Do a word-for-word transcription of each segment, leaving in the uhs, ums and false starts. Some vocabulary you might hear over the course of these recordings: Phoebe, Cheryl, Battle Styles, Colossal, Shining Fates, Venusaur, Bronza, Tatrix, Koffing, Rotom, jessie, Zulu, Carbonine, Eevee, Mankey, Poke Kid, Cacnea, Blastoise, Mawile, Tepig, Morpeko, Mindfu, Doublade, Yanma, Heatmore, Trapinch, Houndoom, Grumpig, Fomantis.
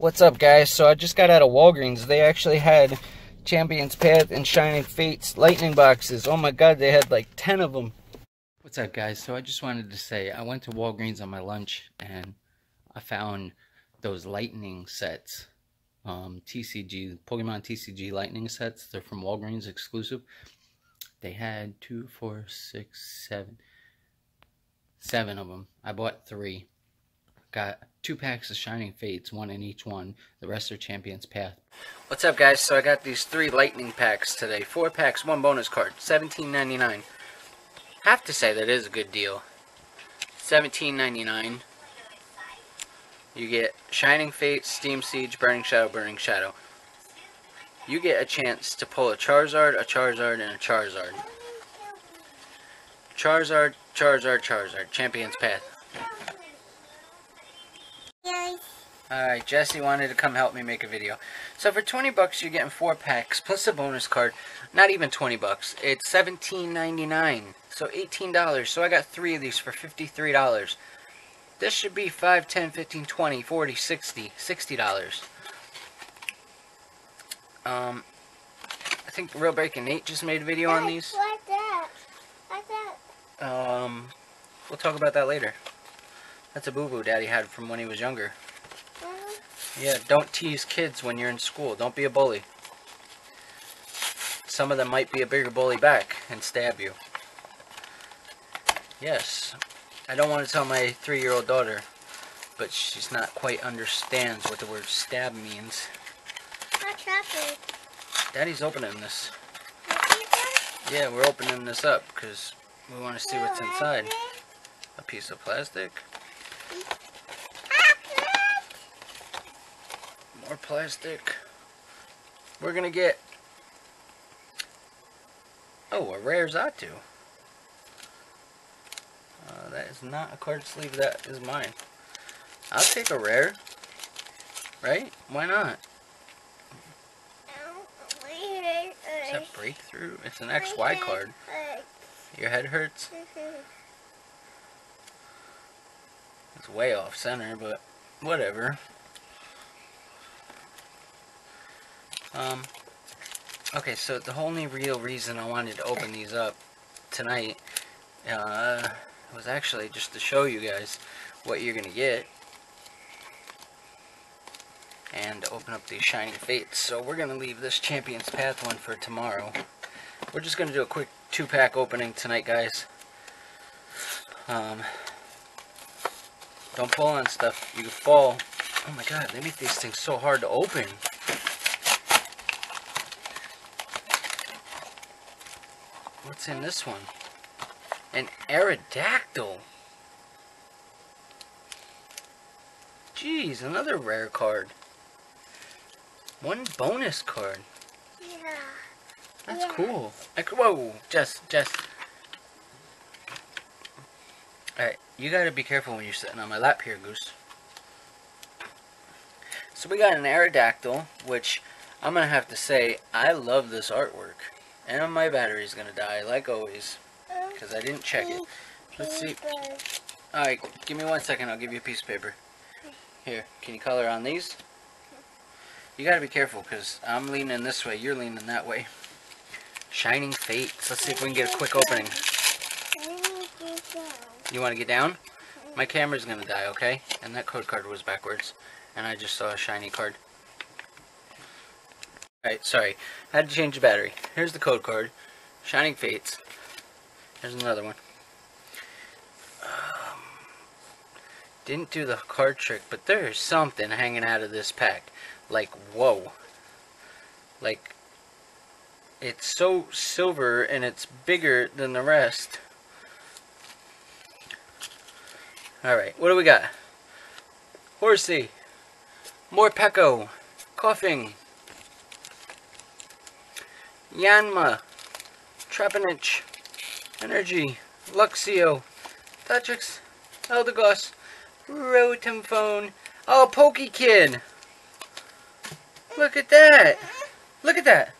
What's up, guys? So I just got out of Walgreens. They actually had Champions Path and Shining Fates lightning boxes. Oh my god, they had like ten of them. What's up, guys? So I just wanted to say I went to Walgreens on my lunch and I found those lightning sets. Um, T C G, Pokemon T C G lightning sets. They're from Walgreens exclusive. They had two, four, six, seven, seven of them. I bought three. Got two packs of Shining Fates, one in each one. The rest are Champions Path. What's up, guys? So I got these three lightning packs today. Four packs, one bonus card. seventeen ninety-nine. Have to say that is a good deal. seventeen ninety-nine. You get Shining Fates, Steam Siege, Burning Shadow, Burning Shadow. You get a chance to pull a Charizard, a Charizard, and a Charizard. Charizard, Charizard, Charizard. Champions Path. Alright, Jesse wanted to come help me make a video. So for twenty bucks, you're getting four packs, plus a bonus card. Not even twenty bucks. It's seventeen ninety-nine. So eighteen dollars. So I got three of these for fifty-three dollars. This should be five, ten, fifteen, twenty, forty, sixty, sixty dollars. Um, I think Real Breaking Nate just made a video on these. What's that? What's that? Um, we'll talk about that later. That's a boo-boo Daddy had from when he was younger. Yeah, don't tease kids when you're in school. Don't be a bully. Some of them might be a bigger bully back and stab you. Yes, I don't want to tell my three-year-old daughter, but she's not quite understands what the word stab means. What's happening? Daddy's opening this. Yeah, we're opening this up because we want to see what's inside. A piece of plastic. More plastic. We're gonna get, oh, a rare Zatu. Uh, that is not a card sleeve. That is mine. I'll take a rare. Right? Why not? Is that Breakthrough? It's an X Y card. Your head hurts? It's way off center, but whatever. Um, okay, so the only real reason I wanted to open these up tonight uh, was actually just to show you guys what you're gonna get and open up these Shining Fates. So we're gonna leave this Champions Path one for tomorrow. We're just gonna do a quick two-pack opening tonight, guys. Um, don't fall on stuff. You can fall. Oh my god, they make these things so hard to open. What's in this one? An Aerodactyl. Jeez, another rare card. One bonus card. Yeah. That's yeah. cool. I, whoa, just, just. Alright, you gotta be careful when you're sitting on my lap here, Goose. So we got an Aerodactyl, which I'm gonna have to say, I love this artwork. And my battery's gonna die, like always, because I didn't check it. Let's see. Alright, give me one second, I'll give you a piece of paper. Here, can you color on these? You gotta be careful, because I'm leaning this way, you're leaning that way. Shining Fates. Let's see if we can get a quick opening. You wanna get down? My camera's gonna die, okay? And that code card was backwards, and I just saw a shiny card. Alright, sorry. I had to change the battery. Here's the code card. Shining Fates. Here's another one. Um, didn't do the card trick, but there is something hanging out of this pack. Like, whoa. Like, it's so silver and it's bigger than the rest. Alright, what do we got? Horsey. Morpeko. Koffing. Yanma, Trapinch, Energy, Luxio, Tatrix, Eldegoss, Rotom Phone. Oh, Poke Kid! Look at that! Look at that!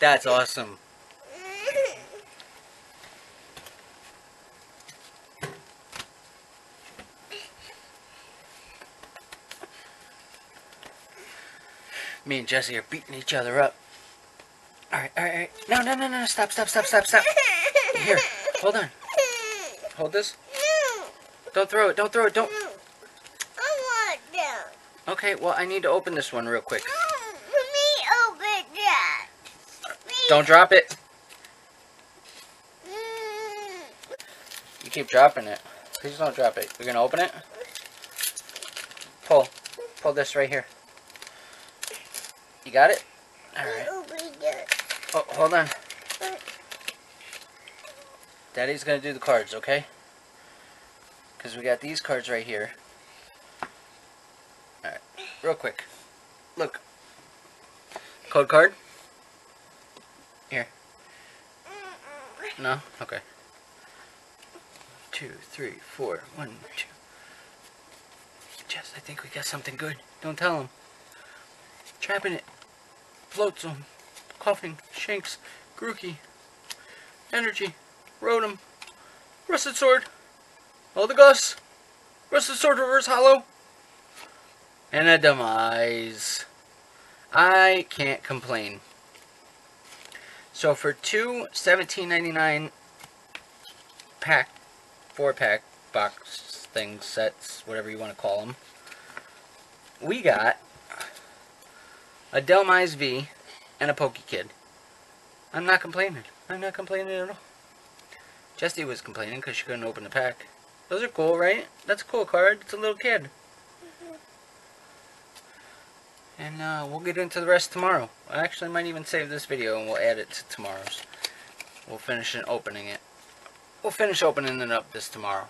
That's awesome. Me and Jesse are beating each other up. Alright, alright, alright. No, no, no, no, stop, stop, stop, stop, stop. Here, hold on. Hold this. Don't throw it, don't throw it, don't. I want that. Okay, well, I need to open this one real quick. Let me open that. Please. Don't drop it. You keep dropping it. Please don't drop it. You're going to open it? Pull. Pull this right here. You got it? Alright. Oh, hold on. Daddy's going to do the cards, okay? Because we got these cards right here. Alright. Real quick. Look. Code card? Here. No? Okay. Two, three, four, one, two. Jess, I think we got something good. Don't tell him. Trapping it. Floats on. Koffing. Shanks. Grookey. Energy. Rotom. Rusted Sword. Eldegoss. Rusted Sword Reverse Hollow. And a Delmize. I can't complain. So for two seventeen ninety-nine pack. four pack, box, things, sets, whatever you want to call them. We got a Delmize V and a Poke Kid. I'm not complaining. I'm not complaining at all. Jessie was complaining because she couldn't open the pack. Those are cool, right? That's a cool card. It's a little kid. Mm-hmm. And uh, we'll get into the rest tomorrow. I actually might even save this video and we'll add it to tomorrow's. We'll finish and opening it. We'll finish opening it up this tomorrow.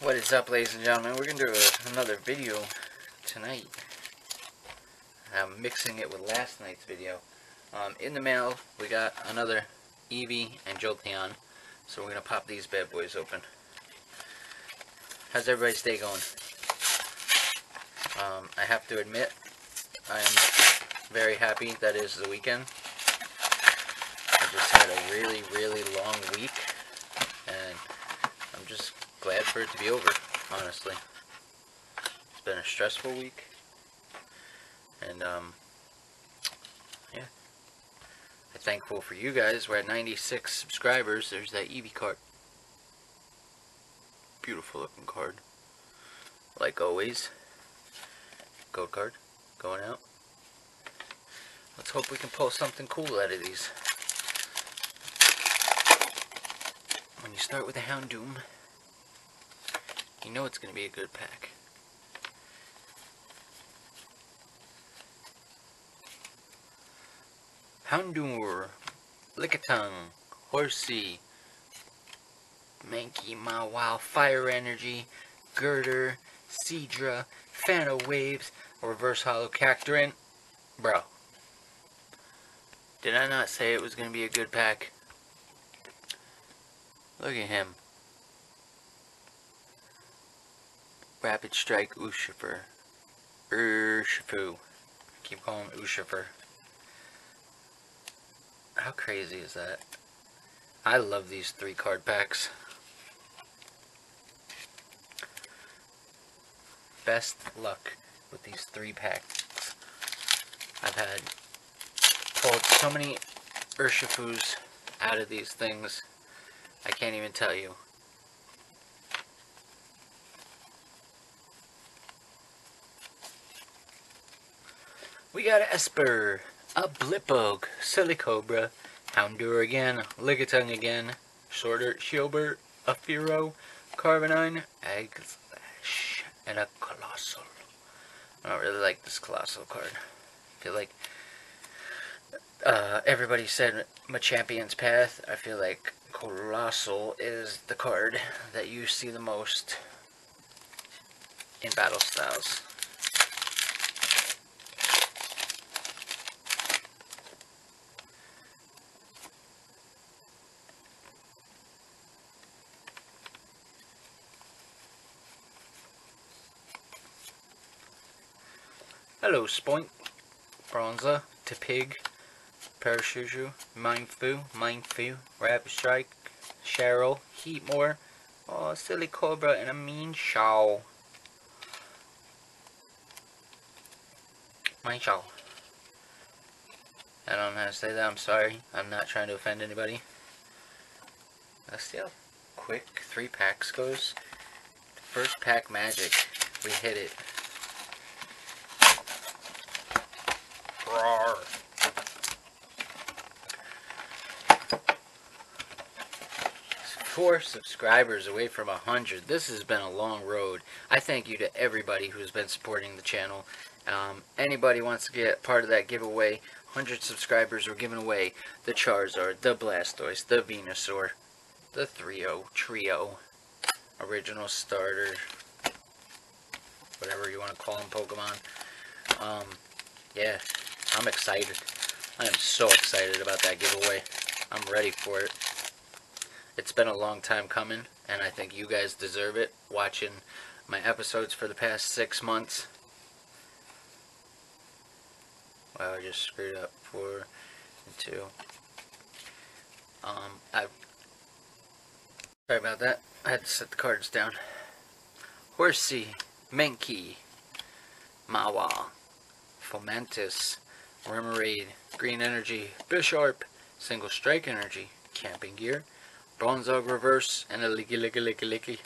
What is up, ladies and gentlemen? We're going to do a, another video tonight. I'm mixing it with last night's video. Um, in the mail, we got another Eevee and Jolteon. So we're going to pop these bad boys open. How's everybody's day going? Um, I have to admit, I am very happy that it is the weekend. Just had a really, really long week, and I'm just glad for it to be over, honestly. It's been a stressful week, and, um, yeah. I'm thankful for you guys. We're at ninety-six subscribers. There's that Eevee card. Beautiful looking card. Like always. Gold card. Going out. Let's hope we can pull something cool out of these. When you start with a Houndoom, you know it's going to be a good pack. Houndour, Lickitung, Horsey, Mankey, Mawile, Fire Energy, Girder, Seedra, Phantom Waves, Reverse Hollow Cacturant. Bro, did I not say it was going to be a good pack? Look at him. Rapid Strike Urshifu. Urshifu. I keep calling him Urshifu. How crazy is that? I love these three card packs. Best luck with these three packs. I've had pulled so many Urshifus out of these things. I can't even tell you. We got an Esper, a Blippoke, Silicobra, Houndour again, Lickitung again, Shorter, Shilbert, a Fearow, Carbonine, Eggslash, and a Colossal. I don't really like this Colossal card. I feel like uh, everybody said my Champions Path. I feel like Colossal is the card that you see the most in battle styles. Hello, Spoink, Bronza, Tepig, Parachuju, Mindfu, Mindfu, Rapid Strike, Cheryl, Heatmore, oh, Silicobra, and a Mean Shaw. my show. I don't know how to say that, I'm sorry. I'm not trying to offend anybody. Let's see how quick three packs goes. First pack magic. We hit it. Roar. Four subscribers away from a hundred. This has been a long road. I thank you to everybody who's been supporting the channel. Um, anybody wants to get part of that giveaway, one hundred subscribers, we're giving away the Charizard, the Blastoise, the Venusaur, the three oh Trio, Original Starter, whatever you want to call them, Pokemon. Um, yeah, I'm excited. I am so excited about that giveaway. I'm ready for it. It's been a long time coming, and I think you guys deserve it, watching my episodes for the past six months. Wow, I just screwed up four and two. Um, I... Sorry about that. I had to set the cards down. Horsey, Mankey, Mawile, Fomantis, Remoraid, Green Energy, Bisharp, Single Strike Energy, Camping Gear, Bronzog Reverse, and a Licky Licky Licky Licky.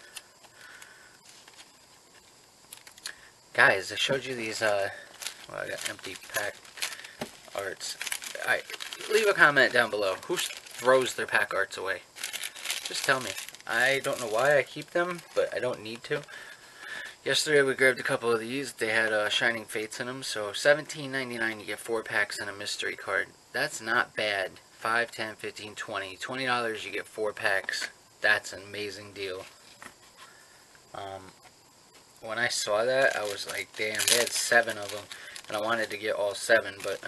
Guys, I showed you these, uh... well, I got empty pack arts. Alright, leave a comment down below. Who throws their pack arts away? Just tell me. I don't know why I keep them, but I don't need to. Yesterday we grabbed a couple of these. They had uh, Shining Fates in them, so seventeen ninety-nine you get four packs and a mystery card. That's not bad. five, ten, fifteen, twenty. twenty dollars you get four packs. That's an amazing deal. Um, when I saw that, I was like, damn, they had seven of them. And I wanted to get all seven, but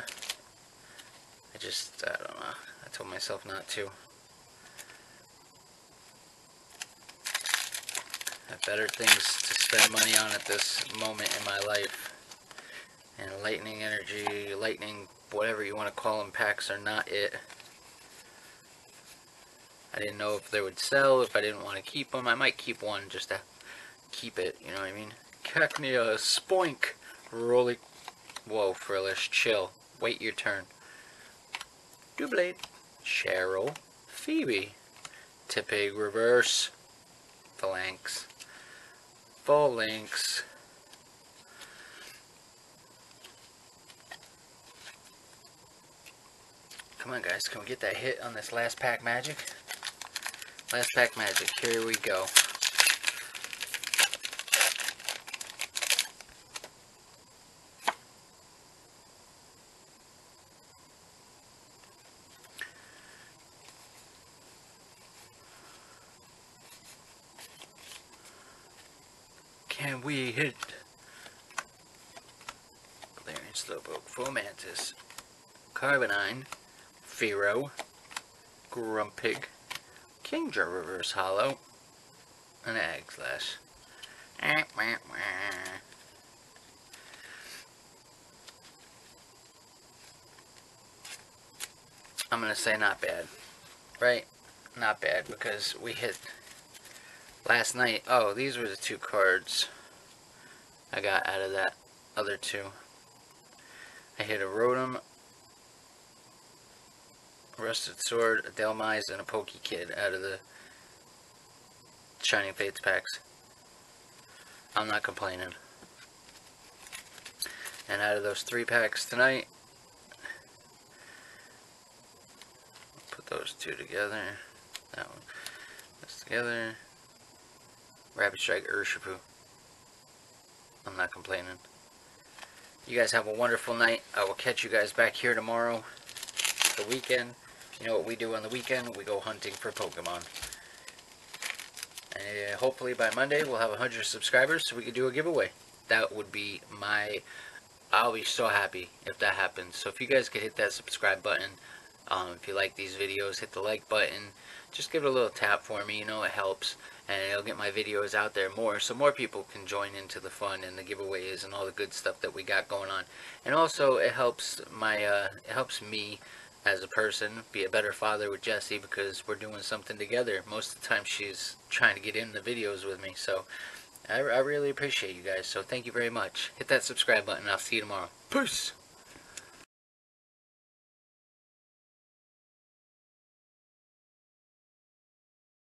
I just, I don't know. I told myself not to. I have better things to spend money on at this moment in my life. And lightning energy, lightning, whatever you want to call them, packs are not it. I didn't know if they would sell, if I didn't want to keep them. I might keep one just to keep it, you know what I mean? Cacnea, Spoink, Rolly. Whoa, Frillish, chill. Wait your turn. Doublade, Cheryl, Phoebe, Tepig Reverse, Phalanx, Phalanx, come on guys, can we get that hit on this last pack magic? Last pack magic, here we go. Can we hit? Glaring Slowpoke, Fomantis, Carbonine, Fearow, Grumpig, Kingdra Reverse Hollow, and Agslash. I'm gonna say not bad, right? Not bad, because we hit last night. Oh, these were the two cards I got out of that other two. I hit a Rotom, a Rusted Sword, a Delmize, and a Poke Kid out of the Shining Fates packs. I'm not complaining. And out of those three packs tonight, put those two together. That one. That's together. Rapid Strike, Urshifu. I'm not complaining. You guys have a wonderful night. I will catch you guys back here tomorrow. The weekend. You know what we do on the weekend? We go hunting for Pokemon. And hopefully by Monday we'll have one hundred subscribers so we can do a giveaway. That would be my... I'll be so happy if that happens. So if you guys could hit that subscribe button. Um, if you like these videos, hit the like button. Just give it a little tap for me. You know it helps. And it'll get my videos out there more, so more people can join into the fun and the giveaways and all the good stuff that we got going on. And also, it helps my, uh, it helps me as a person be a better father with Jessie, because we're doing something together. Most of the time, she's trying to get in the videos with me. So, I, I really appreciate you guys. So, thank you very much. Hit that subscribe button. I'll see you tomorrow. Peace.